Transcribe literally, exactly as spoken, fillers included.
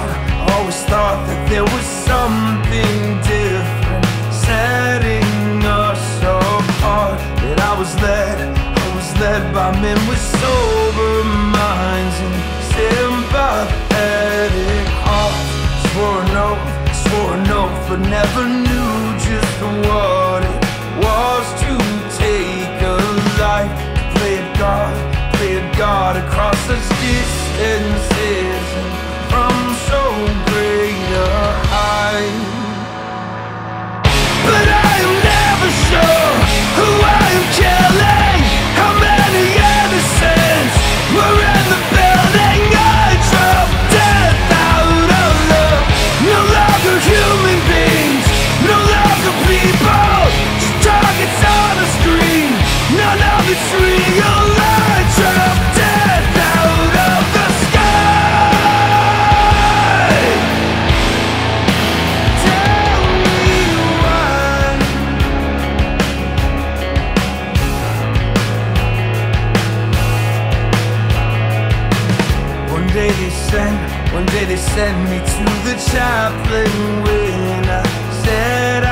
out. Always thought that there was something different setting us apart, that I was led, I was led by men with sober minds and sympathetic hearts. Swore an oath, swore an oath, but never knew just what it was to take a life, to play a god, play a god across such distances and from so great a height. But I am never sure who I am killing, how many innocents were in the building. I drove death out of love, no longer human beings, no longer people, just targets on a screen, none of it's real. I drove death out of the sky. Tell me why. One day they sent, one day they sent me to the chaplain when I said I